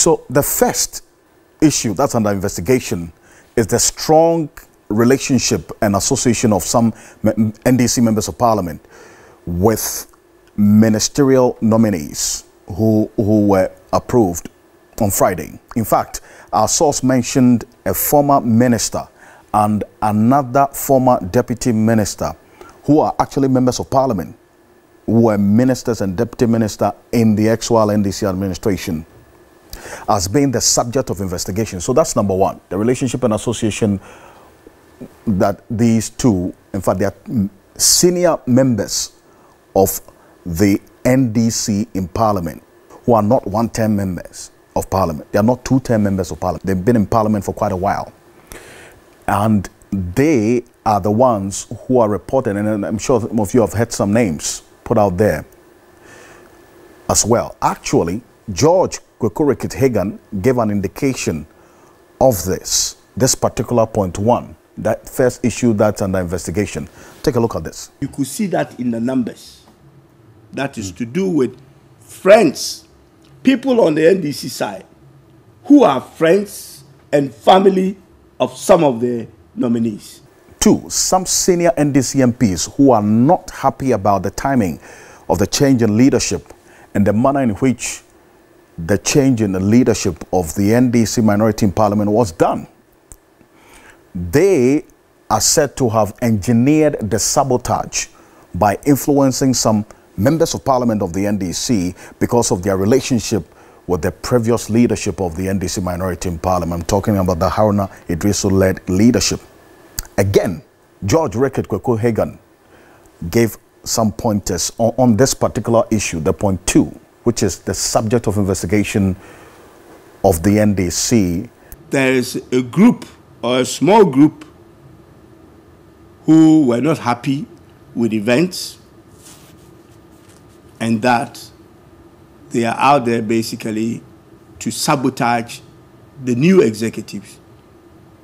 So the first issue that's under investigation is the strong relationship and association of some NDC members of parliament with ministerial nominees who were approved on Friday. In fact, our source mentioned a former minister and another former deputy minister who are actually members of parliament, who were ministers and deputy minister in the Exwal NDC administration, as being the subject of investigation. So that's number one, the relationship and association that these two, in fact, they are senior members of the NDC in parliament, who are not one-term members of parliament. They are not two-term members of parliament. They've been in parliament for quite a while. And they are the ones who are reported, and I'm sure some of you have heard some names put out there as well. Actually, George Kukurekyi Hagan gave an indication of this particular point one, that first issue that's under investigation. Take a look at this. You could see that in the numbers. That is to do with friends, people on the NDC side who are friends and family of some of the nominees. Two, some senior NDC MPs who are not happy about the timing of the change in leadership and the manner in which the change in the leadership of the NDC minority in parliament was done. They are said to have engineered the sabotage by influencing some members of parliament of the NDC because of their relationship with the previous leadership of the NDC minority in parliament. I'm talking about the Haruna Idrisu-led leadership. Again, George Rickett Kweku Hagan gave some pointers on this particular issue, the point two, which is the subject of investigation of the NDC. There is a group, or a small group, who were not happy with events, and that they are out there basically to sabotage the new executives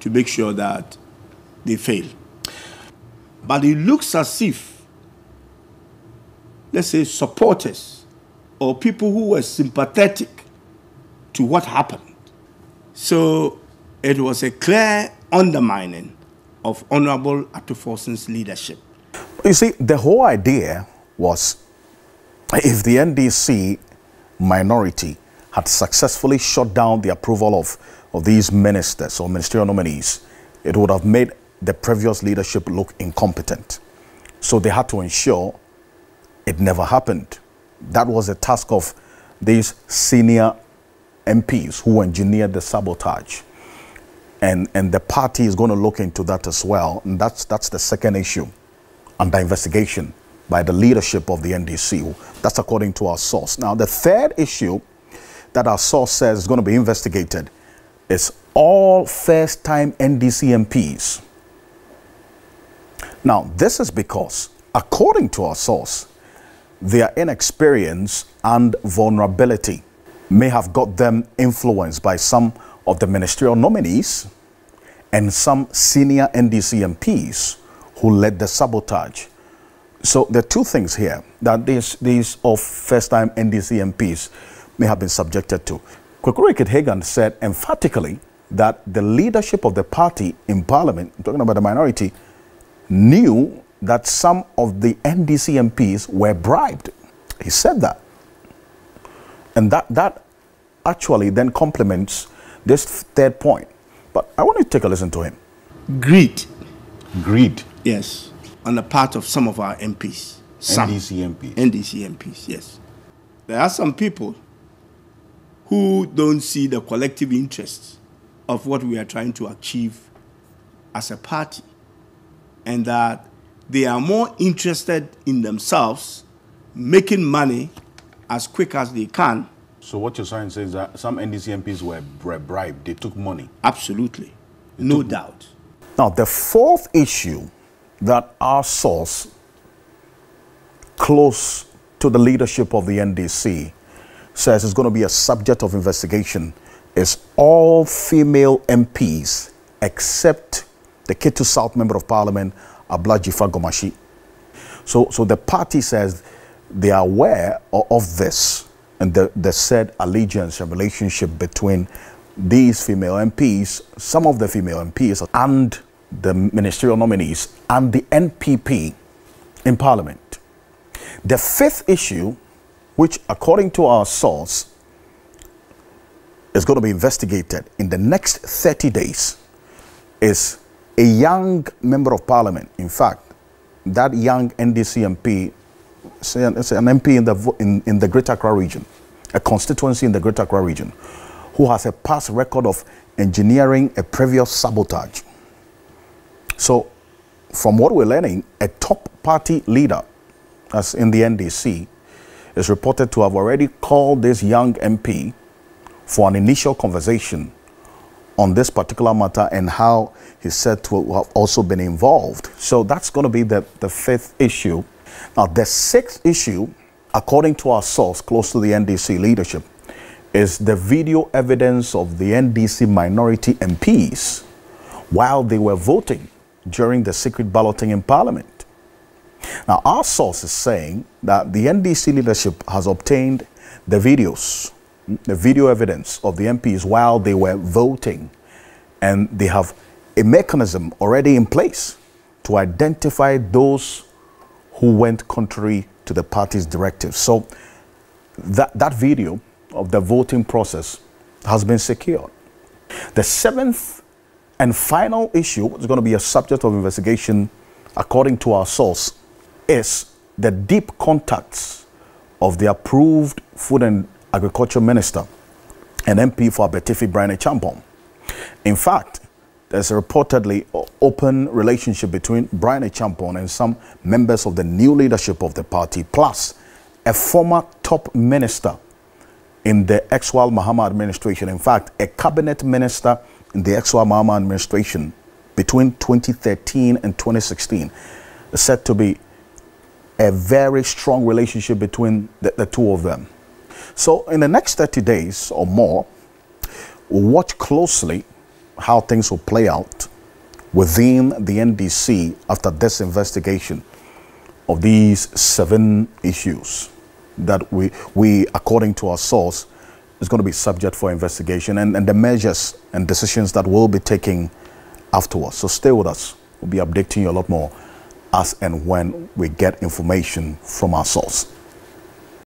to make sure that they fail. But it looks as if, let's say, supporters or people who were sympathetic to what happened. So it was a clear undermining of Honorable Atufosun's leadership. You see, the whole idea was, if the NDC minority had successfully shut down the approval of these ministers or ministerial nominees, it would have made the previous leadership look incompetent. So they had to ensure it never happened. That was the task of these senior MPs who engineered the sabotage. And the party is going to look into that as well. And that's the second issue under investigation by the leadership of the NDC. That's according to our source. Now, the third issue that our source says is going to be investigated is all first-time NDC MPs. Now, this is because, according to our source, their inexperience and vulnerability may have got them influenced by some of the ministerial nominees and some senior NDC MPs who led the sabotage. So there are two things here that these of first-time NDC MPs may have been subjected to. Kukurekyi Hagan said emphatically that the leadership of the party in parliament, I'm talking about the minority, knew that some of the NDC MPs were bribed. He said that. And that actually then complements this third point. But I want you to take a listen to him. Greed. Greed. Yes. On the part of some of our MPs. Some. NDC MPs. NDC MPs, yes. There are some people who don't see the collective interests of what we are trying to achieve as a party, and that they are more interested in themselves making money as quick as they can. So what you're saying is that some NDC MPs were bribed. They took money. Absolutely. No doubt. Now, the fourth issue that our source close to the leadership of the NDC says is going to be a subject of investigation is all female MPs except the Ketu South Member of Parliament, Ablajifa Gomashi. So the party says they are aware of this and the said allegiance and relationship between these female MPs, some of the female MPs, and the ministerial nominees and the NPP in Parliament. The fifth issue, which according to our source is going to be investigated in the next 30 days, is a young member of Parliament. In fact, that young NDC MP, it's an MP in the Greater Accra region, a constituency in the Greater Accra region, who has a past record of engineering a previous sabotage. So, from what we're learning, a top party leader, as in the NDC, is reported to have already called this young MP for an initial conversation on this particular matter, and how he's said to have also been involved. So that's going to be the fifth issue. Now, the sixth issue, according to our source close to the NDC leadership, is the video evidence of the NDC minority MPs while they were voting during the secret balloting in Parliament. Now, our source is saying that the NDC leadership has obtained the videos, the video evidence of the MPs while they were voting, and they have a mechanism already in place to identify those who went contrary to the party's directives. So that video of the voting process has been secured. The seventh and final issue is going to be a subject of investigation, according to our source, is the deep contacts of the approved Food and Agriculture Minister and MP for Abetifi, Bryan Acheampong. In fact, there's a reportedly open relationship between Bryan Acheampong and some members of the new leadership of the party, plus a former top minister in the Exwal Mahama administration. In fact, a cabinet minister in the Exwal Mahama administration between 2013 and 2016. Is said to be a very strong relationship between the two of them. So in the next 30 days or more, we'll watch closely how things will play out within the NDC after this investigation of these seven issues that we according to our source, is going to be subject for investigation, and the measures and decisions that we'll be taking afterwards. So stay with us. We'll be updating you a lot more as and when we get information from our source.